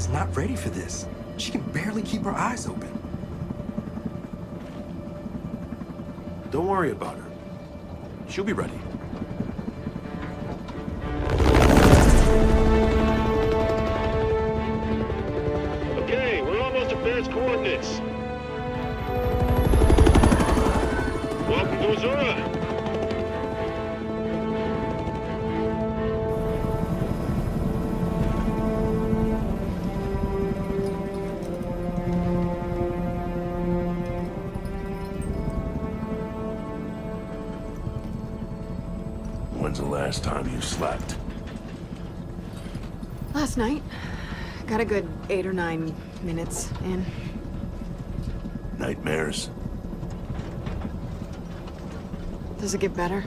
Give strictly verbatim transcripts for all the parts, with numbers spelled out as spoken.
is not ready for this. She can barely keep her eyes open. Don't worry about her. She'll be ready. Okay, we're almost at Baird's coordinates. Welcome to Azura. Last time you slept? Last night. Got a good eight or nine minutes in. Nightmares? Does it get better?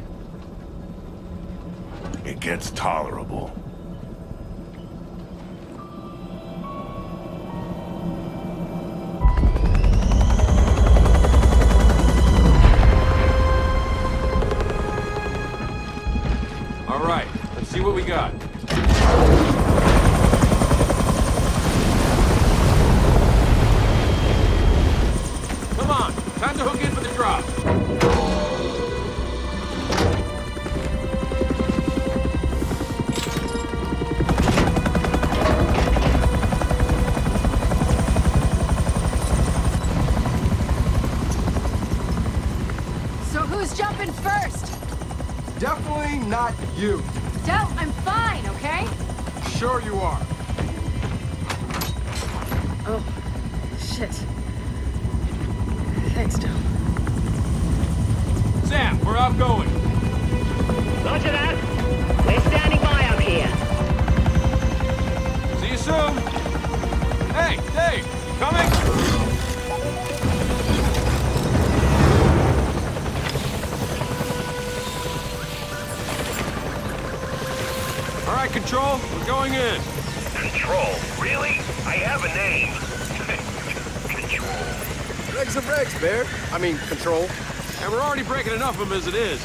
It gets tolerable. Control. And we're already breaking enough of them as it is.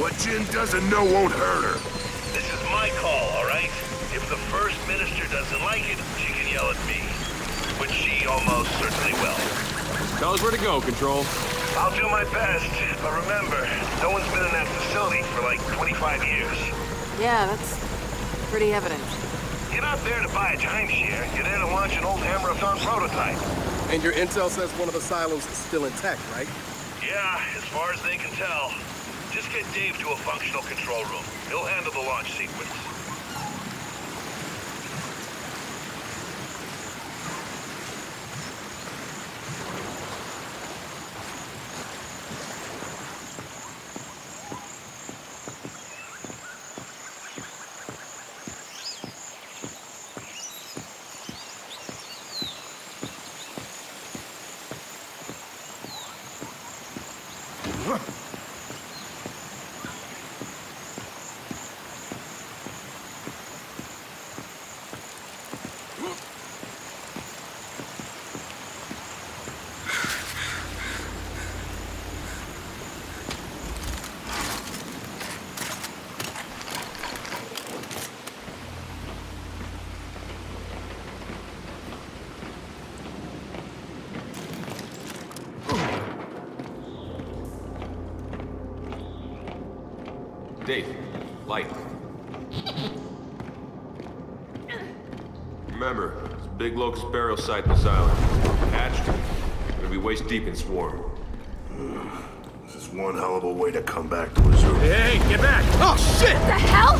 What Jen doesn't know won't hurt her. This is my call, all right? If the First Minister doesn't like it, she can yell at me. Which she almost certainly will. Tell us where to go, Control. I'll do my best, but remember, no one's been in that facility for like twenty-five years. Yeah, that's pretty evident. You're not there to buy a timeshare. You're there to launch an old Hammer of Thumb prototype. And your intel says one of the silos is still intact, right? Yeah, as far as they can tell. Just get Dave to a functional control room. He'll handle the launch sequence. Dave, light. Remember, it's a big locust burial site this island. Hatch, we're gonna be waist deep in swarm. This is one hell of a way to come back to Azura. Hey, hey, get back! Oh shit! What the hell?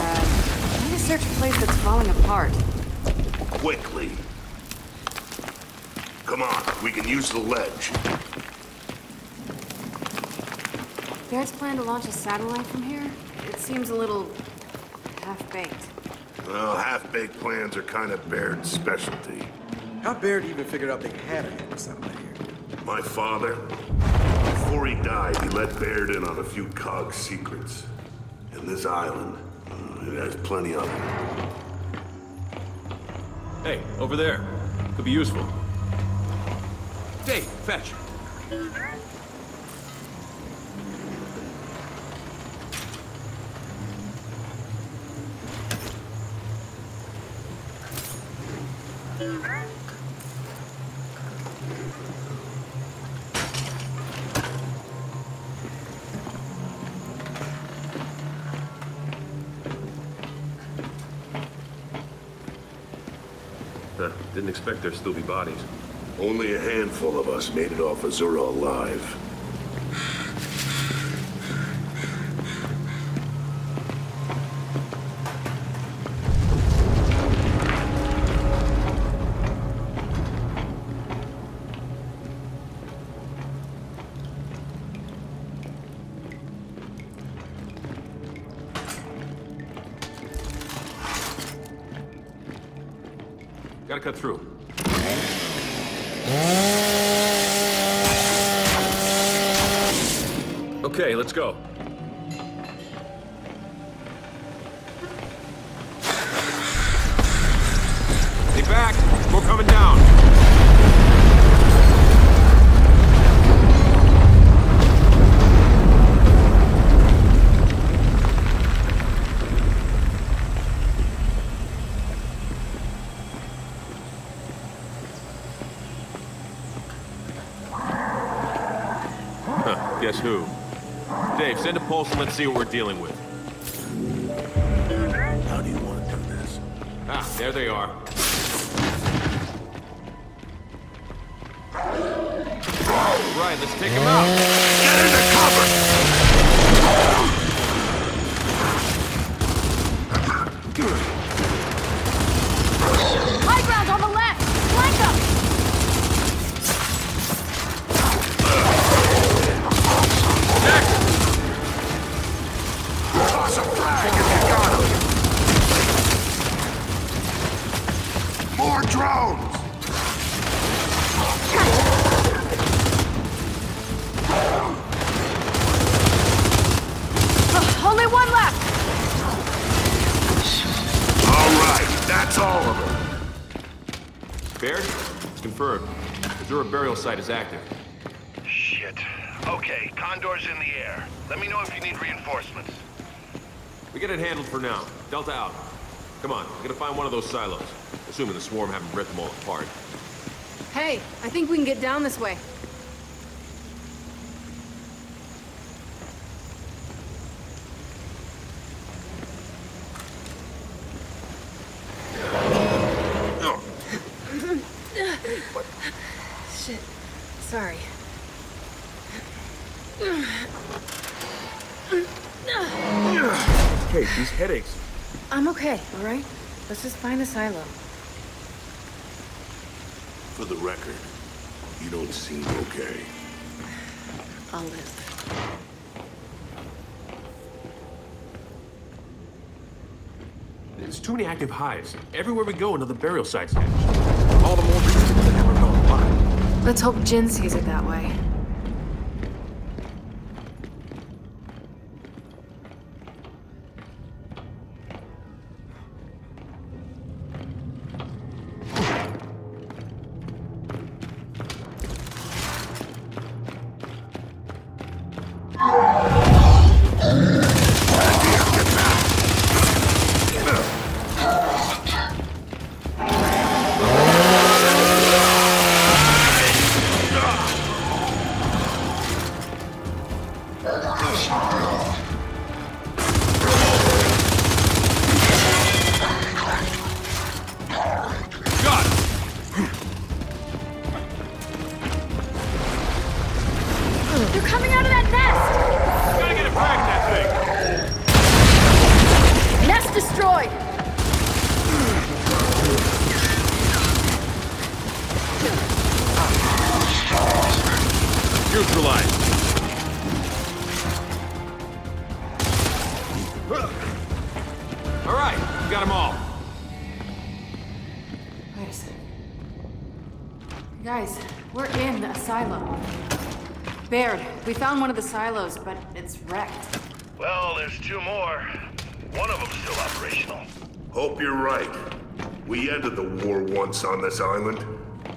Uh, I need to search a place that's falling apart. Quickly. Come on, we can use the ledge. Baird's plan to launch a satellite from here? It seems a little half-baked. Well, half-baked plans are kind of Baird's specialty. How Baird even figured out they had a hand satellite here? My father, before he died, he let Baird in on a few C O G secrets. And this island, it has plenty of them. Hey, over there. Could be useful. Dave, fetch. Huh, didn't expect there'd still be bodies. Only a handful of us made it off Azura alive. Gotta cut through. Okay, let's go. Stay back! We're coming down! Guess who? Dave, send a pulse and let's see what we're dealing with. How do you want to do this? Ah, there they are. All right, let's take them out. Get into cover! High ground on the left! Flank them! Toss a flag if you got them! More drones! Uh, only one left! Alright, that's all of them! Baird? It's confirmed. Azura burial site is active. Shit. Okay, Condor's in the air. Let me know if you need reinforcements. We get it handled for now. Delta out. Come on, we're gonna find one of those silos. Assuming the swarm haven't ripped them all apart. Hey, I think we can get down this way. What? Shit. Sorry. Hey, these headaches. I'm okay, all right? Let's just find a silo. For the record, you don't seem okay. I'll live. There's too many active hives. Everywhere we go, another burial site's damaged. All the more reason to have our own body. Let's hope Jen sees it that way. We found one of the silos, but it's wrecked. Well, there's two more. One of them's still operational. Hope you're right. We ended the war once on this island.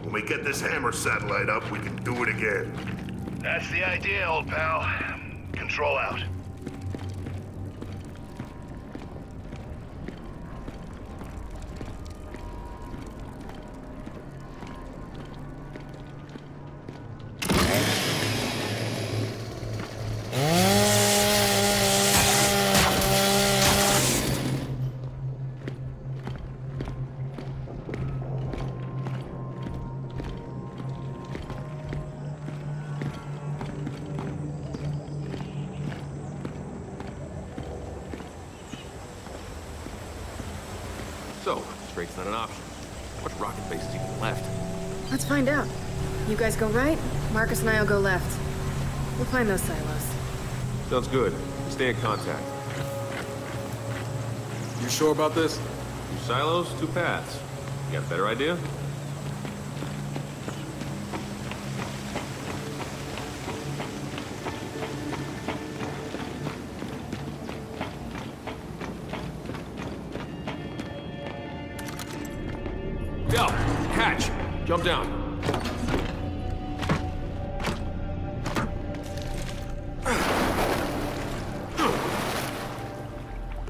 When we get this Hammer satellite up, we can do it again. That's the idea, old pal. Control out. So, straight's not an option. How much rocket base is even left? Let's find out. You guys go right, Marcus and I'll go left. We'll find those silos. Sounds good. Stay in contact. You sure about this? Two silos, two paths. You got a better idea? Delph! Hatch! Jump down!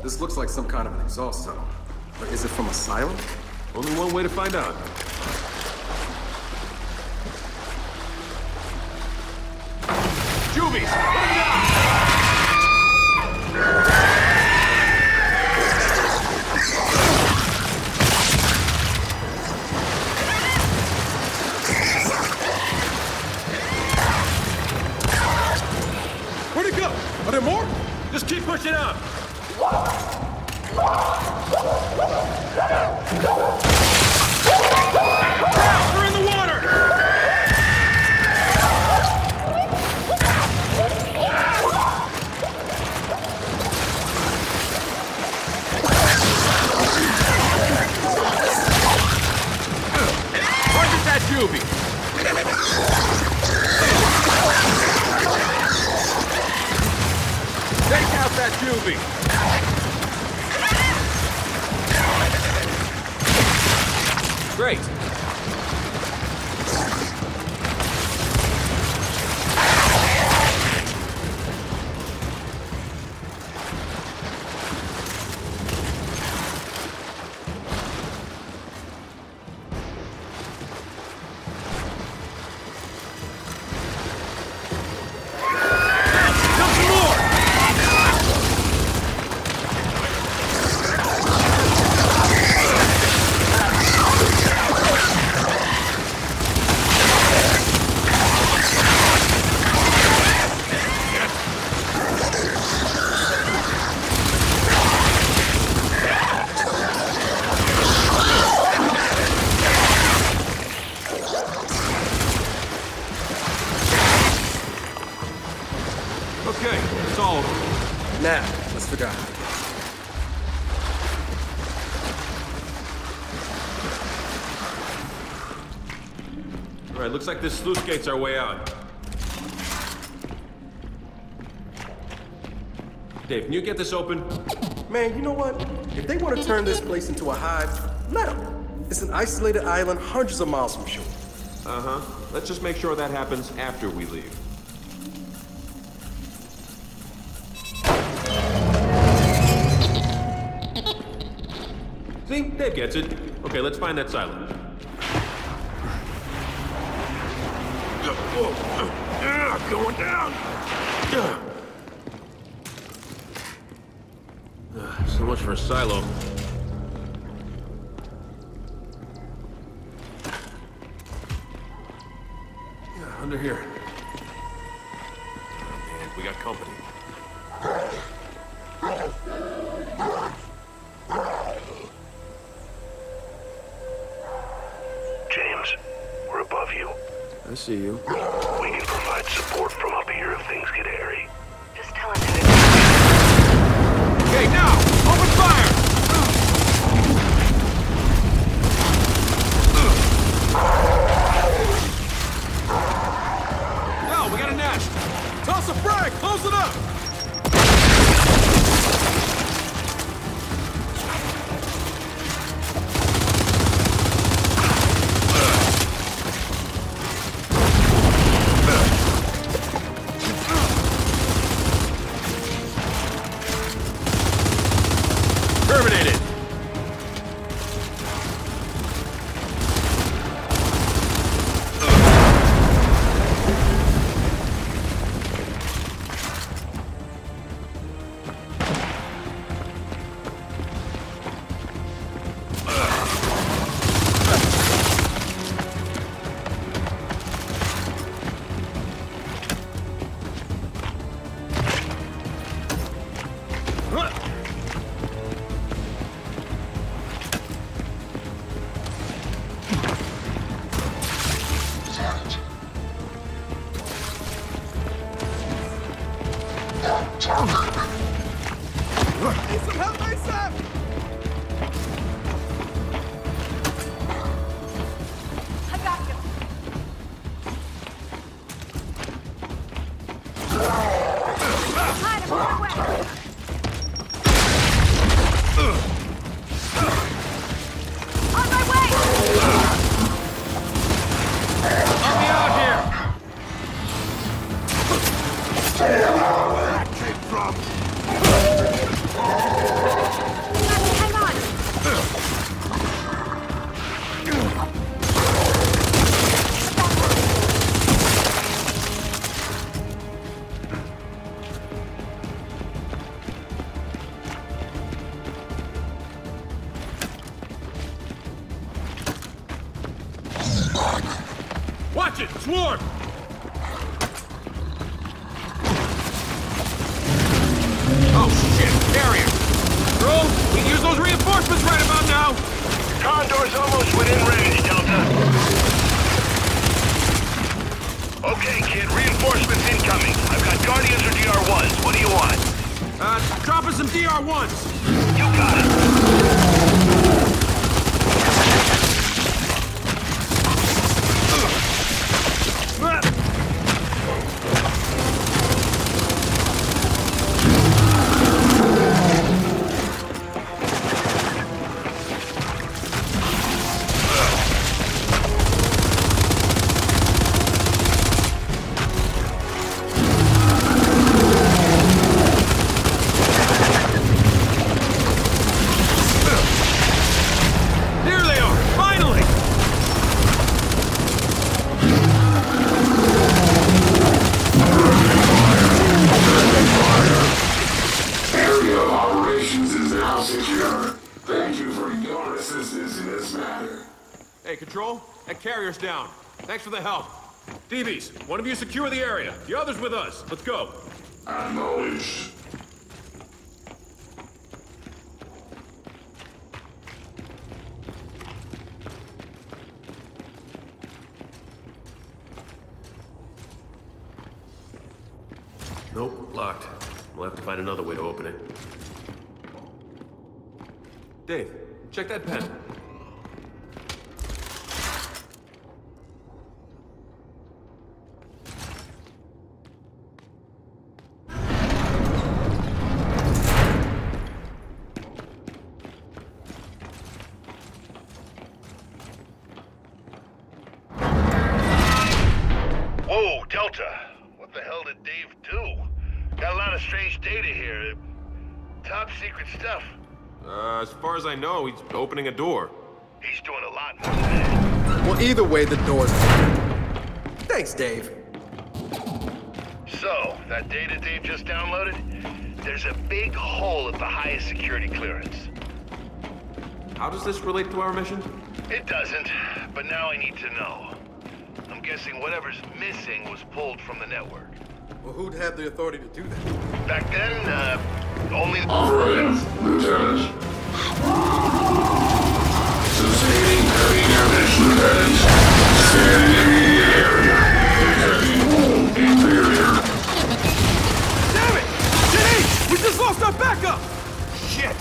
This looks like some kind of an exhaust tunnel. Or is it from a silo? Only one way to find out. Jubies! Where'd it go? Are there more? Just keep pushing out! Now, we're in the water! Target that juvie! Take out that juvie! Great. Alright, looks like this sluice gate's our way out. Dave, can you get this open? Man, you know what? If they want to turn this place into a hive, let them. It's an isolated island hundreds of miles from shore. Uh-huh. Let's just make sure that happens after we leave. See? Dave gets it. Okay, let's find that silent. Going down! Uh, so much for a silo. Yeah, under here. Oh, man, we got company. James, we're above you. I see you. We can provide support from up here if things get hairy. Just tell us how to... Okay, now! Open fire! No, we got a nest! Toss a frag! Close it up! Down. Thanks for the help. D Bs, one of you secure the area. The other's with us. Let's go. Acknowledged. Nope, locked. We'll have to find another way to open it. Dave, check that pen. He's opening a door. He's doing a lot more than that. Well, either way, the door's open. Thanks, Dave. So, that data Dave just downloaded? There's a big hole at the highest security clearance. How does this relate to our mission? It doesn't, but now I need to know. I'm guessing whatever's missing was pulled from the network. Well, who'd have the authority to do that? Back then, uh, only... Operations, Lieutenant. Sustaining heavy damage, Lieutenant. Scanning the area. Heavy wound interior. Damn it! Jenny! We just lost our backup! Shit!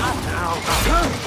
Not now. Huh?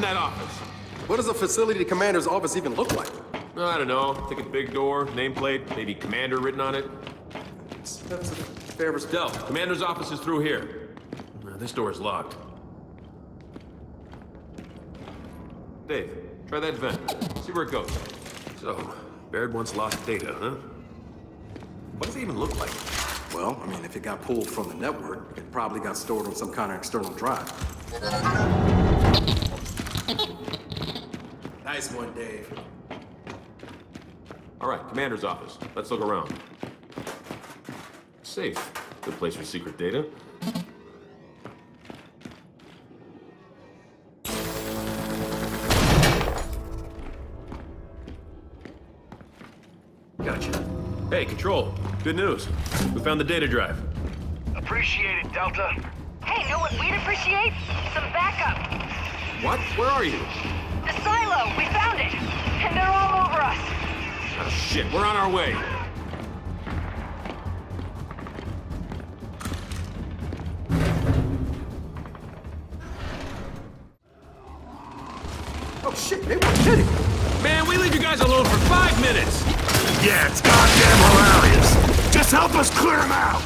That office. What does a facility commander's office even look like? I don't know. Think a big door, nameplate, maybe commander written on it. That's, that's a fair response. Delph, commander's office is through here. Uh, this door is locked. Dave, try that vent. See where it goes. So, Baird once lost data, huh? What does it even look like? Well, I mean, if it got pulled from the network, it probably got stored on some kind of external drive. Nice one, Dave. All right, commander's office. Let's look around. Safe. Good place for secret data. Gotcha. Hey, Control. Good news. We found the data drive. Appreciate it, Delta. Hey, you know what we'd appreciate? Some backup. What? Where are you? The silo. We found it. And they're all over us. Oh, shit. We're on our way. Oh, shit. They were kidding. Man, we leave you guys alone for five minutes. Yeah, it's goddamn hilarious. Just help us clear them out.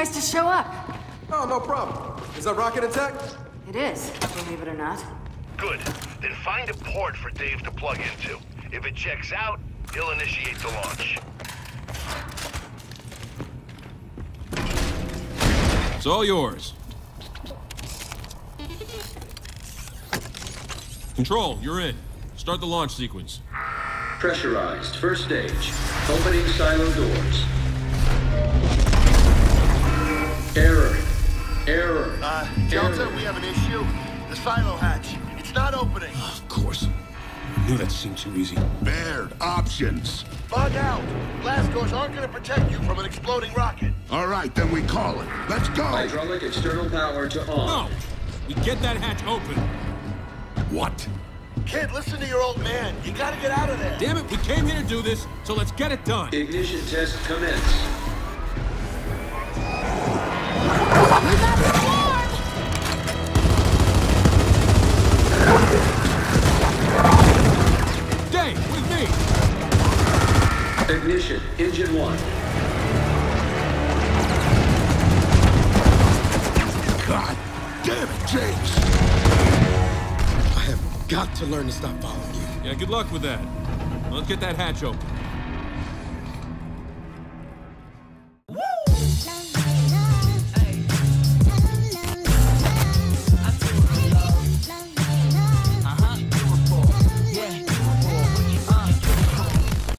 To show up. Oh, no problem. Is that rocket attack? It is, believe it or not. Good. Then find a port for Dave to plug into. If it checks out, he'll initiate the launch. It's all yours. Control, you're in. Start the launch sequence. Pressurized. First stage. Opening silo doors. Error. Error. Uh, Delta, Error. We have an issue. The silo hatch. It's not opening. Of course. I knew that seemed too easy. Baird, options. Bug out. Blast doors aren't going to protect you from an exploding rocket. All right, then we call it. Let's go. Hydraulic external power to on. No! We get that hatch open. What? Kid, listen to your old man. You got to get out of there. Damn it, we came here to do this, so let's get it done. Ignition test commence. We got the alarm! Dave, with me! Ignition, engine one. God damn it, James! I have got to learn to stop following you. Yeah, good luck with that. Let's get that hatch open.